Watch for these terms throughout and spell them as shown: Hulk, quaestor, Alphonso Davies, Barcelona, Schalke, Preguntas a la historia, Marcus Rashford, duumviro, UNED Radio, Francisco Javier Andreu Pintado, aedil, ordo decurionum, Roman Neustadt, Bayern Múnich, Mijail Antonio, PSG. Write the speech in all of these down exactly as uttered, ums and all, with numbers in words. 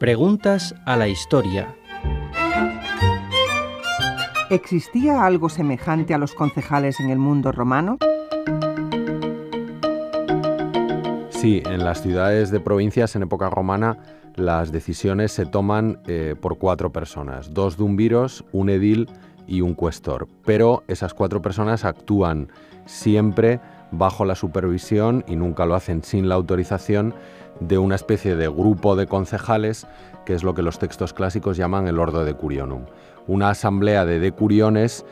Preguntas a la historia. ¿Existía algo semejante a los concejales en el mundo romano? Sí, en las ciudades de provincias en época romana las decisiones se toman eh, por cuatro personas, dos duumviros, un edil y un quaestor, pero esas cuatro personas actúan siempre bajo la supervisión y nunca lo hacen sin la autorización de una especie de grupo de concejales, que es lo que los textos clásicos llaman el ordo decurionum, una asamblea de decuriones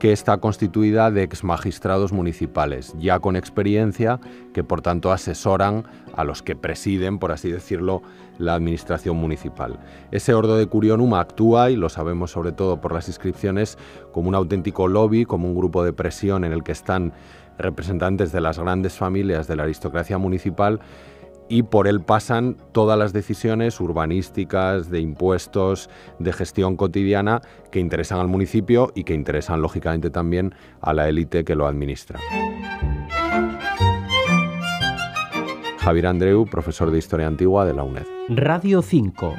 que está constituida de exmagistrados municipales, ya con experiencia, que por tanto asesoran a los que presiden, por así decirlo, la administración municipal. Ese ordo decurionum actúa, y lo sabemos sobre todo por las inscripciones, como un auténtico lobby, como un grupo de presión en el que están representantes de las grandes familias de la aristocracia municipal, y por él pasan todas las decisiones urbanísticas, de impuestos, de gestión cotidiana que interesan al municipio y que interesan lógicamente también a la élite que lo administra. Javier Andreu, profesor de Historia Antigua de la U N E D. Radio cinco.